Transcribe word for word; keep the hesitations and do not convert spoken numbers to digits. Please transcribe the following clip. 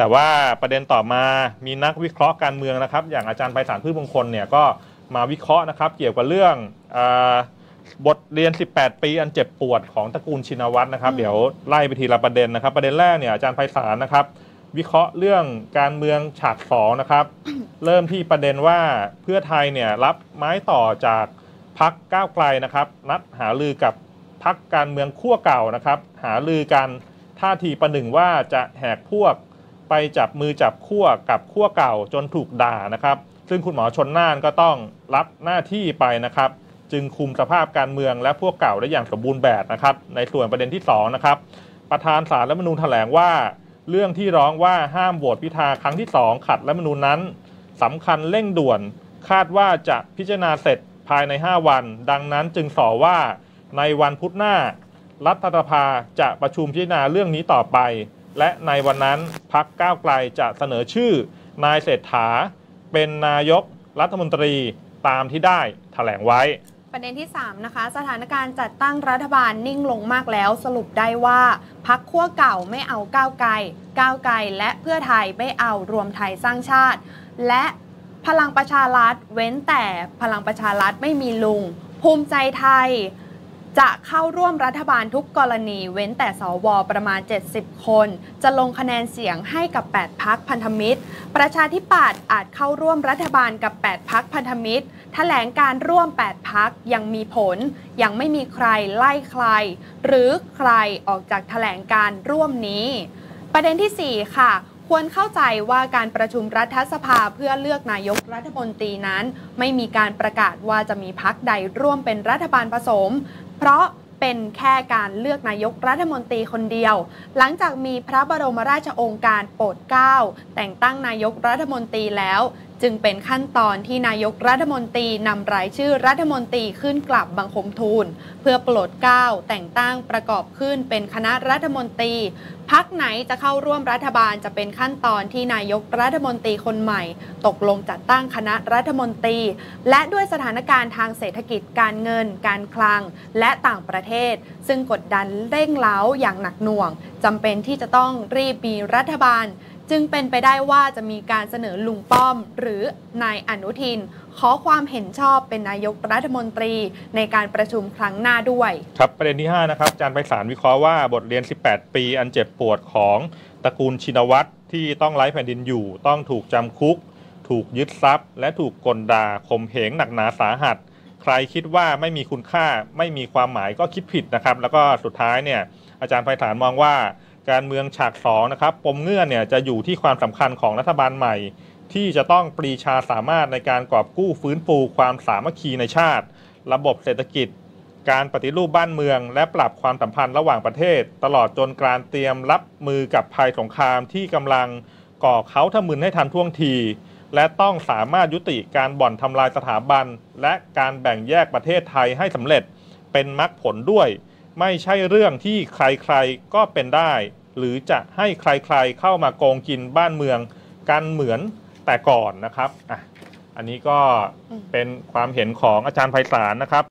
แต่ว่าประเด็นต่อมามีนักวิเคราะห์การเมืองนะครับอย่างอาจารย์ไพศาล พืชมงคลเนี่ยก็มาวิเคราะห์นะครับเกี่ยวกับเรื่องบทเรียนสิบแปดปีอันเจ็บปวดของตระกูลชินวัตรนะครับเดี๋ยวไล่ไปทีละประเด็นนะครับประเด็นแรกเนี่ยอาจารย์ไพศาลนะครับวิเคราะห์เรื่องการเมืองฉากสองนะครับ เริ่มที่ประเด็นว่าเพื่อไทยเนี่ยรับไม้ต่อจากพรรคก้าวไกลนะครับนัดหารือกับพรรคการเมืองขั้วเก่านะครับหารือกันท่าทีประหนึ่งว่าจะแหกพวกไปจับมือจับขั้วกับขั้วเก่าจนถูกด่านะครับซึ่งคุณหมอชลน่านก็ต้องรับหน้าที่ไปนะครับจึงคุมสภาพการเมืองและพวกเก่าได้อย่างสมบูรณ์แบบนะครับในส่วนประเด็นที่สองนะครับประธานศาลรัฐธรรมนูญแถลงว่าเรื่องที่ร้องว่าห้ามโหวตพิธาครั้งที่สองขัดรัฐธรรมนูญนั้นสำคัญเร่งด่วนคาดว่าจะพิจารณาเสร็จภายในห้าวันดังนั้นจึงสอว่าในวันพุธหน้ารัฐสภาจะประชุมพิจารณาเรื่องนี้ต่อไปและในวันนั้นพรรคก้าวไกลจะเสนอชื่อนายเศรษฐาเป็นนายกรัฐมนตรีตามที่ได้แถลงไว้ประเด็นที่สามนะคะสถานการณ์จัดตั้งรัฐบาลนิ่งลงมากแล้วสรุปได้ว่าพรรคขั้วเก่าไม่เอาก้าวไกลก้าวไกลและเพื่อไทยไม่เอารวมไทยสร้างชาติและพลังประชารัฐเว้นแต่พลังประชารัฐไม่มีลุงภูมิใจไทยจะเข้าร่วมรัฐบาลทุกกรณีเว้นแต่สวประมาณเจ็ดสิบคนจะลงคะแนนเสียงให้กับแปดพรรคพันธมิตรประชาธิปัตย์อาจเข้าร่วมรัฐบาลกับแปดพรรคพันธมิตรแถลงการร่วมแปดพรรคยังมีผลยังไม่มีใครไล่ใครหรือใครออกจากแถลงการร่วมนี้ประเด็นที่สี่ค่ะควรเข้าใจว่าการประชุมรัฐสภาเพื่อเลือกนายกรัฐมนตรีนั้นไม่มีการประกาศว่าจะมีพรรคใดร่วมเป็นรัฐบาลผสมเพราะเป็นแค่การเลือกนายกรัฐมนตรีคนเดียวหลังจากมีพระบรมราชโองการโปรดเกล้าแต่งตั้งนายกรัฐมนตรีแล้วจึงเป็นขั้นตอนที่นายกรัฐมนตรีนำรายชื่อรัฐมนตรีขึ้นกลับบังคมทูลเพื่อโปรดเกล้าแต่งตั้งประกอบขึ้นเป็นคณะรัฐมนตรีพรรคไหนจะเข้าร่วมรัฐบาลจะเป็นขั้นตอนที่นายกรัฐมนตรีคนใหม่ตกลงจัดตั้งคณะรัฐมนตรีและด้วยสถานการณ์ทางเศรษฐกิจการเงินการคลังและต่างประเทศซึ่งกดดันเร่งเร้าอย่างหนักหน่วงจำเป็นที่จะต้องรีบมีรัฐบาลจึงเป็นไปได้ว่าจะมีการเสนอลุงป้อมหรือนายอนุทินขอความเห็นชอบเป็นนายกรัฐมนตรีในการประชุมครั้งหน้าด้วยครับประเด็นที่ห้านะครับอาจารย์ไพศาลวิเคราะห์ว่าบทเรียนสิบแปดปีอันเจ็บปวดของตระกูลชินวัตรที่ต้องไร้แผ่นดินอยู่ต้องถูกจำคุกถูกยึดทรัพย์และถูกกลด่าข่มเหงหนักหนาสาหัสใครคิดว่าไม่มีคุณค่าไม่มีความหมายก็คิดผิดนะครับแล้วก็สุดท้ายเนี่ยอาจารย์ไพศาลมองว่าการเมืองฉากสองนะครับปมเงื่อนเนี่ยจะอยู่ที่ความสำคัญของรัฐบาลใหม่ที่จะต้องปรีชาสามารถในการกอบกู้ฟื้นฟูความสามัคคีในชาติระบบเศรษฐกิจการปฏิรูปบ้านเมืองและปรับความสัมพันธ์ระหว่างประเทศตลอดจนการเตรียมรับมือกับภัยสงครามที่กำลังก่อเค้าทะมึนให้ทันท่วงทีและต้องสามารถยุติการบ่อนทำลายสถาบันและการแบ่งแยกประเทศไทยให้สำเร็จเป็นมรรคผลด้วยไม่ใช่เรื่องที่ใครๆก็เป็นได้หรือจะให้ใครๆเข้ามาโกงกินบ้านเมืองกันเหมือนแต่ก่อนนะครับ อ่ะ อันนี้ก็เป็นความเห็นของอาจารย์ไพศาลนะครับ